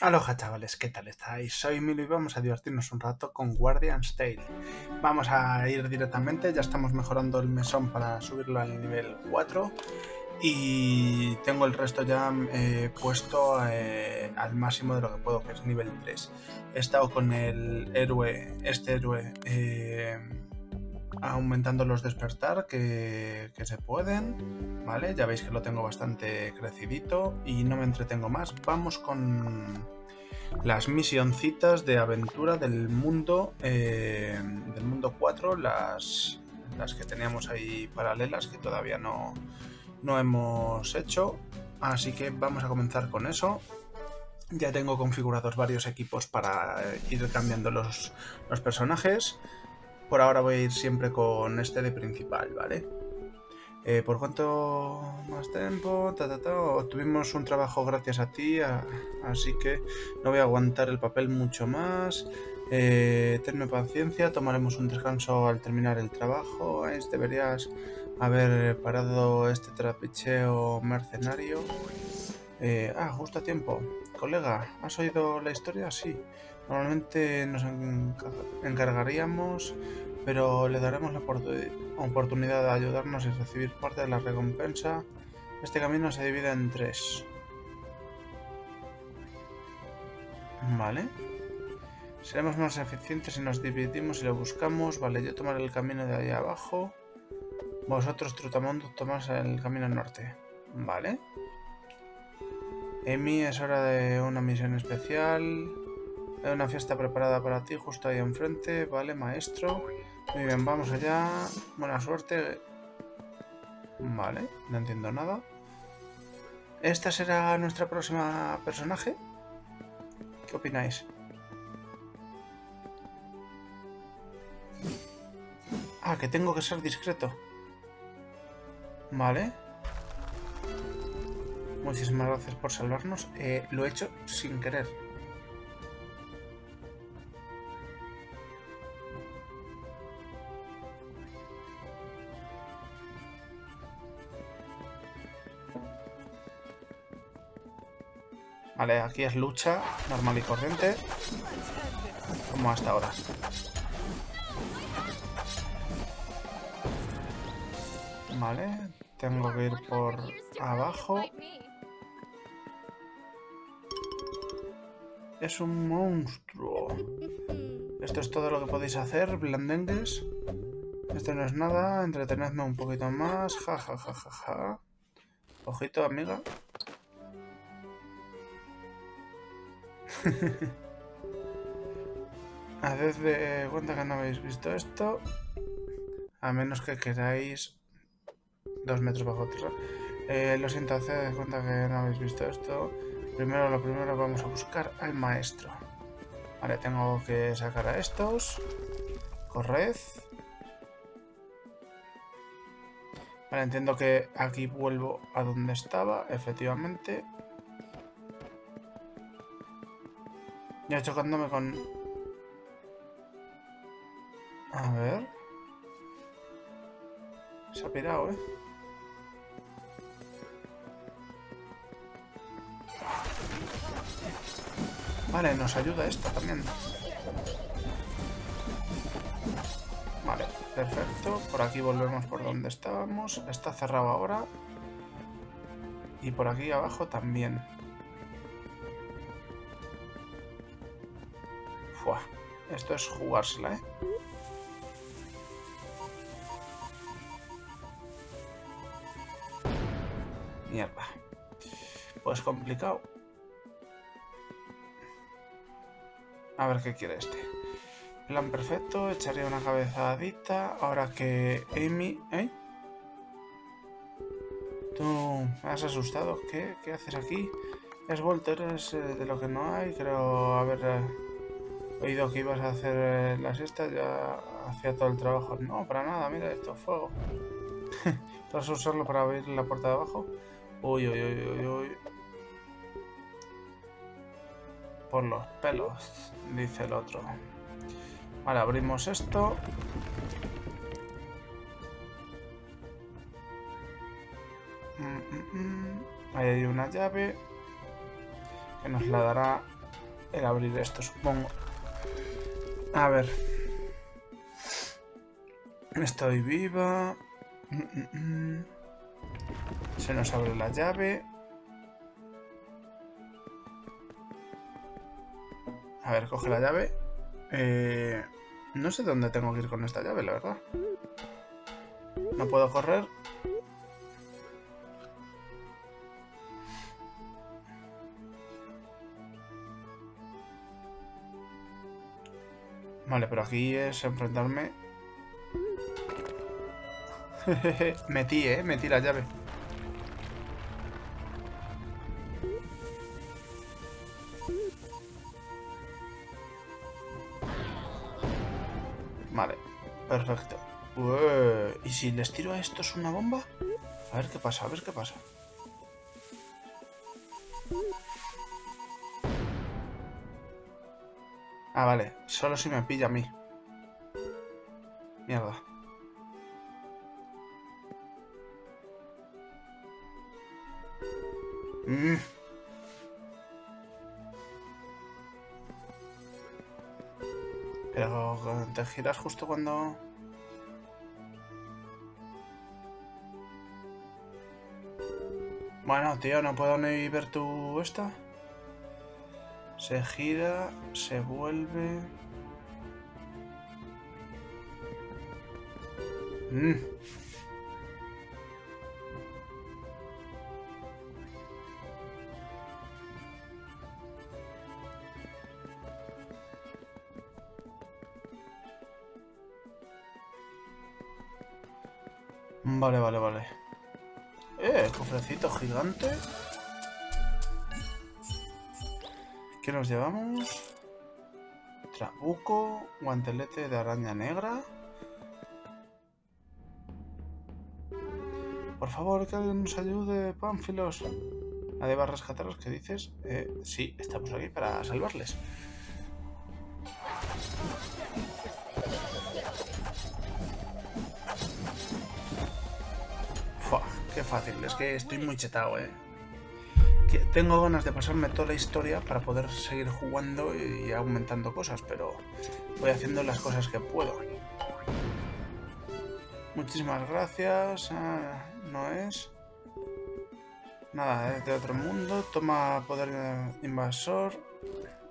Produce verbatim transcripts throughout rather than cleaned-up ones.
Aloha chavales, ¿qué tal estáis? Soy Milo y vamos a divertirnos un rato con Guardian's Tale. Vamos a ir directamente, ya estamos mejorando el mesón para subirlo al nivel cuatro y tengo el resto ya eh, puesto eh, al máximo de lo que puedo, que es nivel tres. He estado con el héroe, este héroe, eh, aumentando los despertar que, que se pueden, ¿vale? Ya veis que lo tengo bastante crecidito y no me entretengo más. Vamos con las misioncitas de aventura del mundo eh, del mundo cuatro, las, las que teníamos ahí paralelas que todavía no, no hemos hecho, así que vamos a comenzar con eso. Ya tengo configurados varios equipos para ir cambiando los, los personajes. Por ahora voy a ir siempre con este de principal, ¿vale? Eh, ¿Por cuánto más tiempo? Ta, ta, ta. Obtuvimos un trabajo gracias a ti, a... así que no voy a aguantar el papel mucho más. Eh, tenme paciencia, tomaremos un descanso al terminar el trabajo. Eh, deberías haber parado este trapicheo mercenario. Eh, ah, justo a tiempo. Colega, ¿has oído la historia? Sí. Normalmente nos encargaríamos, pero le daremos la oportunidad de ayudarnos y recibir parte de la recompensa. Este camino se divide en tres. Vale. Seremos más eficientes si nos dividimos y lo buscamos. Vale, yo tomaré el camino de ahí abajo. Vosotros, Trutamundo, tomáis el camino norte. Vale. Emi, es hora de una misión especial. Hay una fiesta preparada para ti justo ahí enfrente. Vale, maestro. Muy bien, vamos allá. Buena suerte. Vale, no entiendo nada. ¿Esta será nuestra próxima personaje? ¿Qué opináis? Ah, que tengo que ser discreto. Vale. Muchísimas gracias por salvarnos. Eh, lo he hecho sin querer. Vale, aquí es lucha normal y corriente, como hasta ahora. Vale, tengo que ir por abajo. Es un monstruo. Esto es todo lo que podéis hacer, blandengues. Esto no es nada, entretenedme un poquito más. Ja, ja, ja, ja, ja. Ojito, amiga. Haced de cuenta que no habéis visto esto, a menos que queráis dos metros bajo tierra. Eh, lo siento, haced de cuenta que no habéis visto esto. Primero, lo primero, vamos a buscar al maestro. Vale, tengo que sacar a estos. Corred. Vale, entiendo que aquí vuelvo a donde estaba, efectivamente. Ya chocándome con... A ver... Se ha pirado, ¿eh? Vale, nos ayuda esto también. Vale, perfecto. Por aquí volvemos por donde estábamos. Está cerrado ahora. Y por aquí abajo también. Buah, esto es jugársela, ¿eh? Mierda. Pues complicado. A ver qué quiere este. Plan perfecto, echaría una cabezadita. Ahora que Amy... ¿Eh? Tú me has asustado. ¿Qué? ¿Qué haces aquí? Has vuelto, eres de lo que no hay. Creo... A ver... Oído que ibas a hacer la siesta, ya hacía todo el trabajo. No, para nada, mira esto, fuego. ¿Vas a usarlo para abrir la puerta de abajo? Uy, uy, uy, uy, uy. Por los pelos, dice el otro. Vale, abrimos esto. Ahí hay una llave que nos la dará era abrir esto, supongo. A ver. Estoy viva. Se nos abre la llave. A ver, coge la llave. Eh, no sé dónde tengo que ir con esta llave, la verdad. No puedo correr. Vale, pero aquí es enfrentarme. Metí, eh, metí la llave. Vale, perfecto. Ué, ¿y si les tiro a estos una bomba? A ver qué pasa, a ver qué pasa. Ah, vale, solo si me pilla a mí. Mierda. Mm. Pero te giras justo cuando... Bueno, tío, no puedo ni ver tu... esta. Se gira, se vuelve... Mm. Vale, vale, vale. Eh, cofrecito gigante. ¿Qué nos llevamos? Trabuco, guantelete de araña negra. Por favor, que alguien nos ayude, Pánfilos. Nadie va a rescataros, ¿qué dices? Eh, sí, estamos aquí para salvarles. Fua, qué fácil, es que estoy muy chetado, eh. Tengo ganas de pasarme toda la historia para poder seguir jugando y aumentando cosas, pero voy haciendo las cosas que puedo. Muchísimas gracias. Ah, no es nada, es de otro mundo. Toma poder invasor.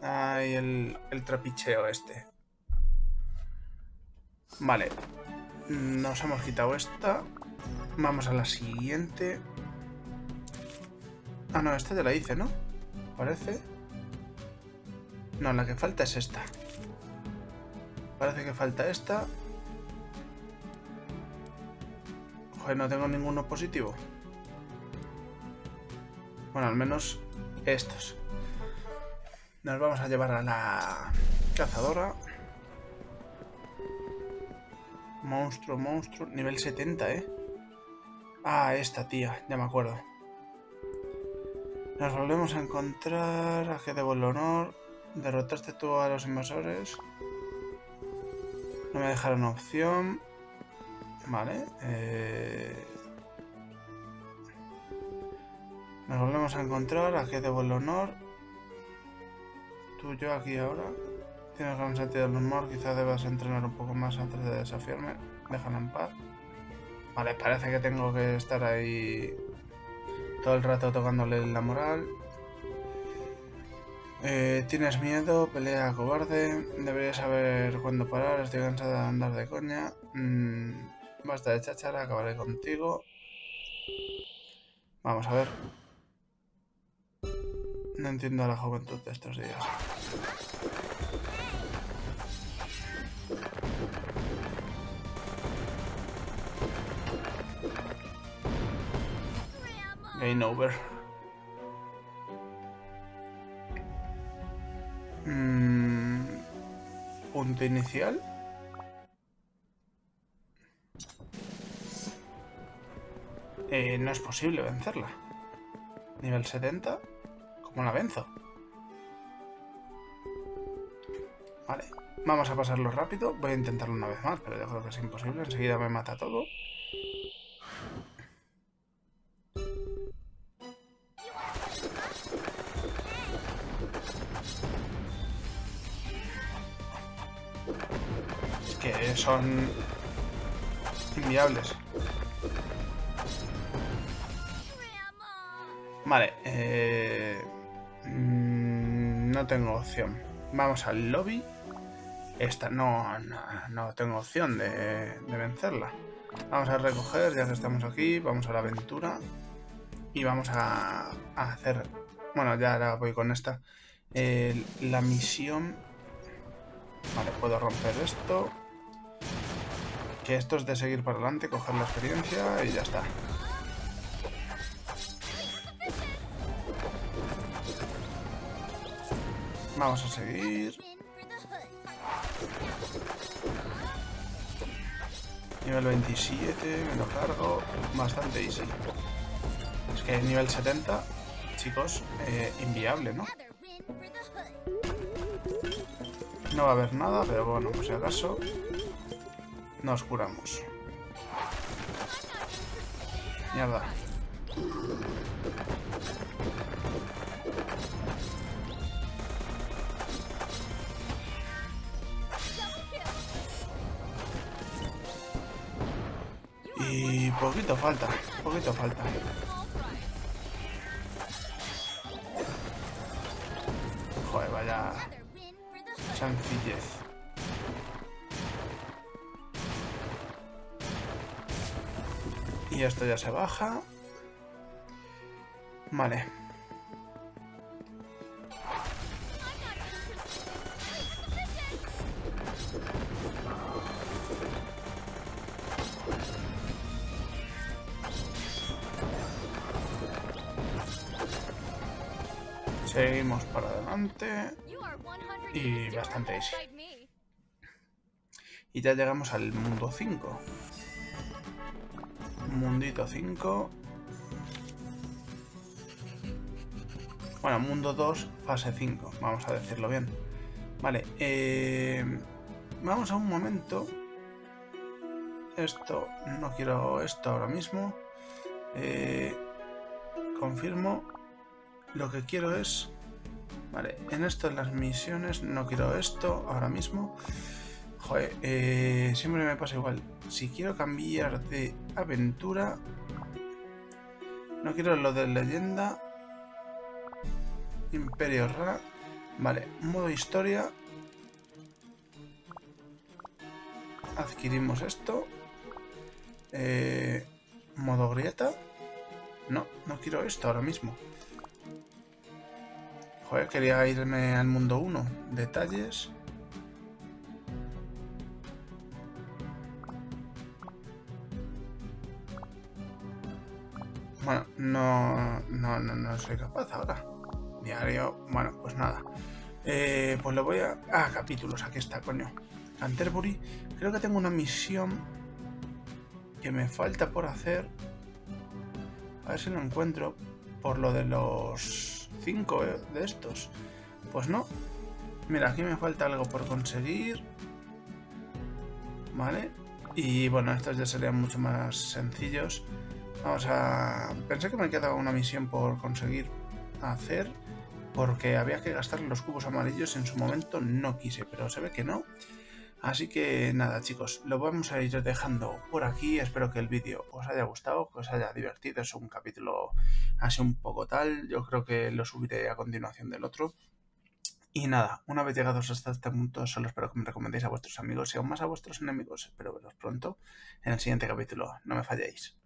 Ah, y el, el trapicheo este. Vale, nos hemos quitado esta. Vamos a la siguiente. Ah, no, esta ya la hice, ¿no? Parece. No, la que falta es esta. Parece que falta esta. Joder, no tengo ninguno positivo. Bueno, al menos estos. Nos vamos a llevar a la cazadora. Monstruo, monstruo. Nivel setenta, ¿eh? Ah, esta tía, ya me acuerdo. Nos volvemos a encontrar. ¿A qué debo el honor? Derrotaste tú a los invasores. No me dejaron opción. Vale. Eh... Nos volvemos a encontrar. ¿A qué debo el honor? Tú y yo aquí ahora. Tienes gran sentido del humor. Quizás debas entrenar un poco más antes de desafiarme. Déjala en paz. Vale, parece que tengo que estar ahí... todo el rato tocándole la moral. Eh, Tienes miedo, pelea cobarde. Deberías saber cuándo parar. Estoy cansada de andar de coña. Mm, basta de cháchara, acabaré contigo. Vamos a ver. No entiendo a la juventud de estos días. Game over. Mm, punto inicial. Eh, no es posible vencerla. Nivel setenta. ¿Cómo la venzo? Vale. Vamos a pasarlo rápido. Voy a intentarlo una vez más, pero yo creo que es imposible. Enseguida me mata todo. que son inviables. Vale, eh, no tengo opción. Vamos al lobby. Esta no, no, no tengo opción de, de vencerla. Vamos a recoger, ya que estamos aquí, vamos a la aventura. Y vamos a, a hacer... Bueno, ya ahora voy con esta. Eh, la misión... Vale, puedo romper esto. Que esto es de seguir para adelante, coger la experiencia y ya está. Vamos a seguir. Nivel veintisiete, me lo cargo. Bastante easy. Es que nivel setenta, chicos, eh, inviable, ¿no? No va a haber nada, pero bueno, por si acaso nos curamos. Mierda. Y poquito falta, poquito falta. Joder, vaya sencillez. Y esto ya se baja. Vale. Seguimos para adelante y bastante easy. Y ya llegamos al mundo cinco. Mundito cinco. Bueno, mundo dos, fase cinco, vamos a decirlo bien. Vale, eh, vamos a un momento. Esto, no quiero esto ahora mismo. Eh, confirmo. Lo que quiero es... Vale, en esto, en las misiones, no quiero esto ahora mismo. Joder, eh, siempre me pasa igual. Si quiero cambiar de aventura... No quiero lo de leyenda. Imperio Ra. Vale, modo historia. Adquirimos esto. Eh, modo grieta. No, no quiero esto ahora mismo. Joder, quería irme al mundo uno. Detalles. Bueno, no, no, no, no soy capaz ahora. Diario, bueno, pues nada. Eh, pues lo voy a... Ah, capítulos, aquí está, coño. Canterbury. Creo que tengo una misión que me falta por hacer. A ver si lo encuentro por lo de los... cinco de estos. Pues no. Mira, aquí me falta algo por conseguir. Vale. Y bueno, estos ya serían mucho más sencillos. Vamos a... Pensé que me quedaba una misión por conseguir hacer, porque había que gastar los cubos amarillos. En su momento no quise, pero se ve que no. Así que nada, chicos, lo vamos a ir dejando por aquí. Espero que el vídeo os haya gustado, que os haya divertido. Es un capítulo así un poco tal. Yo creo que lo subiré a continuación del otro. Y nada, una vez llegados hasta este punto, solo espero que me recomendéis a vuestros amigos y aún más a vuestros enemigos. Espero veros pronto en el siguiente capítulo. No me falléis.